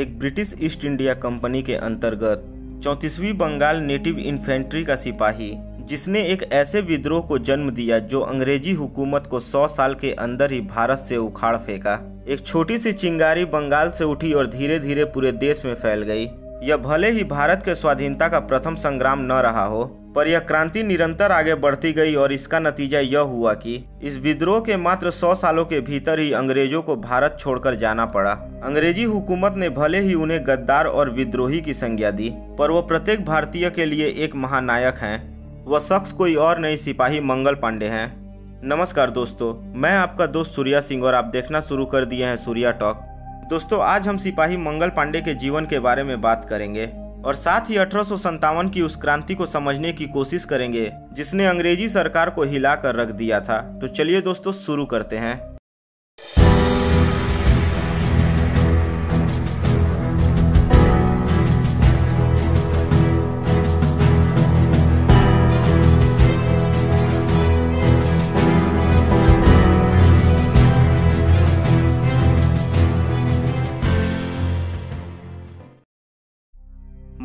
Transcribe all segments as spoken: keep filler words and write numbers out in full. एक British east India company के अंतर्गत चौंतीसवीं बंगाल नेटिव इन्फेंट्री का सिपाही, जिसने एक ऐसे विद्रोह को जन्म दिया जो अंग्रेजी हुकूमत को सौ साल के अंदर ही भारत से उखाड़ फेंका। एक छोटी सी चिंगारी बंगाल से उठी और धीरे धीरे पूरे देश में फैल गई। यह भले ही भारत के स्वाधीनता का प्रथम संग्राम न रहा हो, पर यह क्रांति निरंतर आगे बढ़ती गई और इसका नतीजा यह हुआ कि इस विद्रोह के मात्र सौ सालों के भीतर ही अंग्रेजों को भारत छोड़कर जाना पड़ा। अंग्रेजी हुकूमत ने भले ही उन्हें गद्दार और विद्रोही की संज्ञा दी, पर वो प्रत्येक भारतीय के लिए एक महानायक हैं। वह शख्स कोई और नहीं, सिपाही मंगल पांडे हैं। नमस्कार दोस्तों, मैं आपका दोस्त सूर्या सिंह और आप देखना शुरू कर दिए हैं सूर्या टॉक। दोस्तों, आज हम सिपाही मंगल पांडे के जीवन के बारे में बात करेंगे और साथ ही अठारह सौ संतावन की उस क्रांति को समझने की कोशिश करेंगे जिसने अंग्रेजी सरकार को हिला कर रख दिया था। तो चलिए दोस्तों, शुरू करते हैं।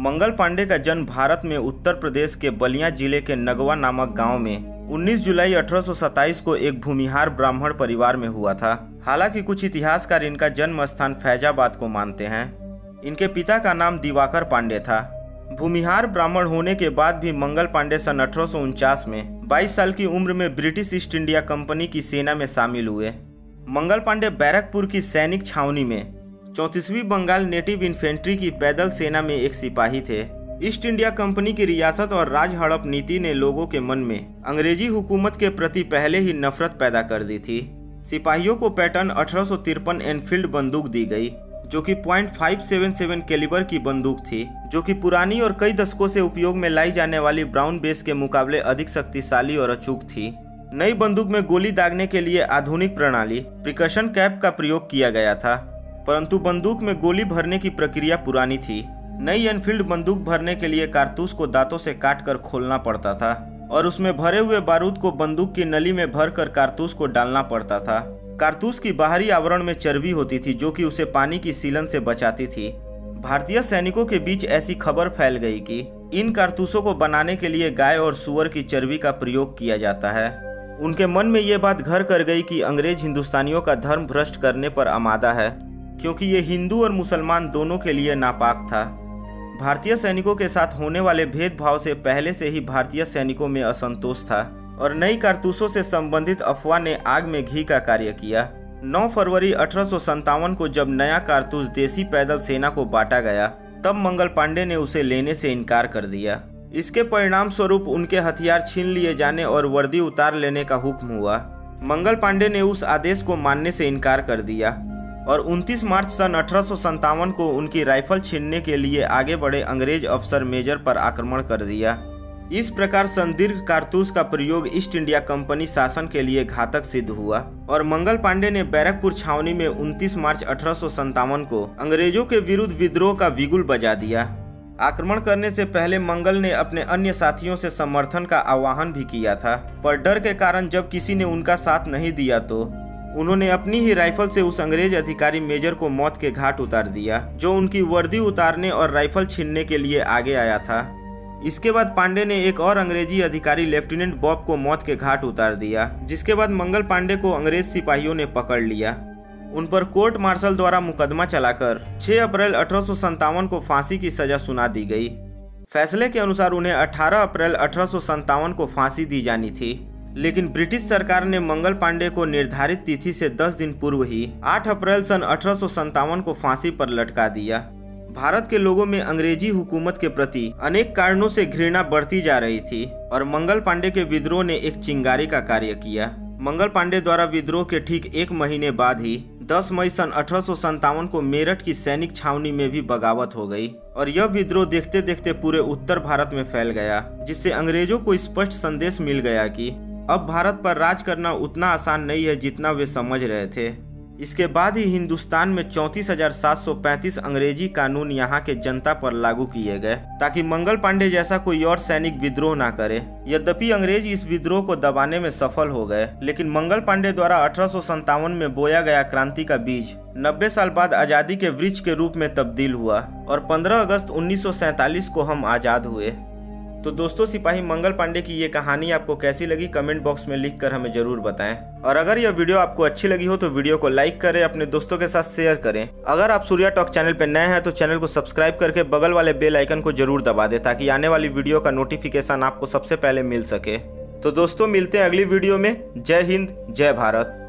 मंगल पांडे का जन्म भारत में उत्तर प्रदेश के बलिया जिले के नगवा नामक गांव में उन्नीस जुलाई अठारह सौ सत्ताईस को एक भूमिहार ब्राह्मण परिवार में हुआ था। हालांकि कुछ इतिहासकार इनका जन्म स्थान फैजाबाद को मानते हैं। इनके पिता का नाम दिवाकर पांडे था। भूमिहार ब्राह्मण होने के बाद भी मंगल पांडे सन अठारह सौ उनचास में बाईस साल की उम्र में ब्रिटिश ईस्ट इंडिया कंपनी की सेना में शामिल हुए। मंगल पांडे बैरकपुर की सैनिक छावनी में चौंतीसवीं बंगाल नेटिव इन्फेंट्री की पैदल सेना में एक सिपाही थे। ईस्ट इंडिया कंपनी की रियासत और राज हड़प नीति ने लोगों के मन में अंग्रेजी हुकूमत के प्रति पहले ही नफरत पैदा कर दी थी। सिपाहियों को पैटर्न अठारह सौ तिरपन एनफील्ड बंदूक दी गई, जो कि point five seven seven caliber की बंदूक थी, जो कि पुरानी और कई दशकों से उपयोग में लाई जाने वाली ब्राउन बेस के मुकाबले अधिक शक्तिशाली और अचूक थी। नई बंदूक में गोली दागने के लिए आधुनिक प्रणाली प्रिकॉशन कैप का प्रयोग किया गया था, परंतु बंदूक में गोली भरने की प्रक्रिया पुरानी थी। नई एनफील्ड बंदूक भरने के लिए कारतूस को दांतों से काटकर खोलना पड़ता था और उसमें भरे हुए बारूद को बंदूक की नली में भरकर कारतूस को डालना पड़ता था। कारतूस की बाहरी आवरण में चर्बी होती थी जो कि उसे पानी की सीलन से बचाती थी। भारतीय सैनिकों के बीच ऐसी खबर फैल गई कि इन कारतूसों को बनाने के लिए गाय और सूअर की चर्बी का प्रयोग किया जाता है। उनके मन में ये बात घर कर गई कि अंग्रेज हिंदुस्तानियों का धर्म भ्रष्ट करने पर आमादा है, क्योंकि ये हिंदू और मुसलमान दोनों के लिए नापाक था। भारतीय सैनिकों के साथ होने वाले भेदभाव से पहले से ही भारतीय सैनिकों में असंतोष था और नई कारतूसों से संबंधित अफवाह ने आग में घी का कार्य किया। नौ फरवरी अठारह सौ सत्तावन को जब नया कारतूस देसी पैदल सेना को बांटा गया, तब मंगल पांडे ने उसे लेने से इनकार कर दिया। इसके परिणाम स्वरूप उनके हथियार छीन लिए जाने और वर्दी उतार लेने का हुक्म हुआ। मंगल पांडे ने उस आदेश को मानने से इनकार कर दिया और उनतीस मार्च सन अठारह सौ सत्तावन को उनकी राइफल छीनने के लिए आगे बढ़े अंग्रेज अफसर मेजर पर आक्रमण कर दिया। इस प्रकार संदिग्ध कारतूस का प्रयोग ईस्ट इंडिया कंपनी शासन के लिए घातक सिद्ध हुआ और मंगल पांडे ने बैरकपुर छावनी में उनतीस मार्च अठारह सौ सत्तावन को अंग्रेजों के विरुद्ध विद्रोह का बिगुल बजा दिया। आक्रमण करने से पहले मंगल ने अपने अन्य साथियों से समर्थन का आह्वान भी किया था, पर डर के कारण जब किसी ने उनका साथ नहीं दिया तो उन्होंने अपनी ही राइफल से उस अंग्रेज अधिकारी मेजर को मौत के घाट उतार दिया, जो उनकी वर्दी उतारने और राइफल छीनने के लिए आगे आया था। इसके बाद पांडे ने एक और अंग्रेजी अधिकारी लेफ्टिनेंट बॉब को मौत के घाट उतार दिया, जिसके बाद मंगल पांडे को अंग्रेज सिपाहियों ने पकड़ लिया। उन पर कोर्ट मार्शल द्वारा मुकदमा चलाकर छह अप्रैल अठारह सौ सत्तावन को फांसी की सजा सुना दी गई। फैसले के अनुसार उन्हें अठारह अप्रैल अठारह सौ सत्तावन को फांसी दी जानी थी, लेकिन ब्रिटिश सरकार ने मंगल पांडे को निर्धारित तिथि से दस दिन पूर्व ही आठ अप्रैल सन अठारह सौ सत्तावन को फांसी पर लटका दिया। भारत के लोगों में अंग्रेजी हुकूमत के प्रति अनेक कारणों से घृणा बढ़ती जा रही थी और मंगल पांडे के विद्रोह ने एक चिंगारी का कार्य किया। मंगल पांडे द्वारा विद्रोह के ठीक एक महीने बाद ही दस मई सन अठारह सौ सत्तावन को मेरठ की सैनिक छावनी में भी बगावत हो गई और यह विद्रोह देखते देखते पूरे उत्तर भारत में फैल गया, जिससे अंग्रेजों को स्पष्ट संदेश मिल गया कि अब भारत पर राज करना उतना आसान नहीं है जितना वे समझ रहे थे। इसके बाद ही हिंदुस्तान में चौंतीस हज़ार सात सौ पैंतीस अंग्रेजी कानून यहाँ के जनता पर लागू किए गए ताकि मंगल पांडे जैसा कोई और सैनिक विद्रोह ना करे। यद्यपि अंग्रेज इस विद्रोह को दबाने में सफल हो गए, लेकिन मंगल पांडे द्वारा अठारह सौ संतावन में बोया गया क्रांति का बीज नब्बे साल बाद आजादी के वृक्ष के रूप में तब्दील हुआ और पंद्रह अगस्त उन्नीस सौ सैंतालीस को हम आजाद हुए। तो दोस्तों, सिपाही मंगल पांडे की ये कहानी आपको कैसी लगी कमेंट बॉक्स में लिखकर हमें जरूर बताएं। और अगर यह वीडियो आपको अच्छी लगी हो तो वीडियो को लाइक करें, अपने दोस्तों के साथ शेयर करें। अगर आप सूर्या टॉक चैनल पर नए हैं तो चैनल को सब्सक्राइब करके बगल वाले बेल आइकन को जरूर दबा दें ताकि आने वाली वीडियो का नोटिफिकेशन आपको सबसे पहले मिल सके। तो दोस्तों, मिलते हैं अगली वीडियो में। जय हिंद, जय भारत।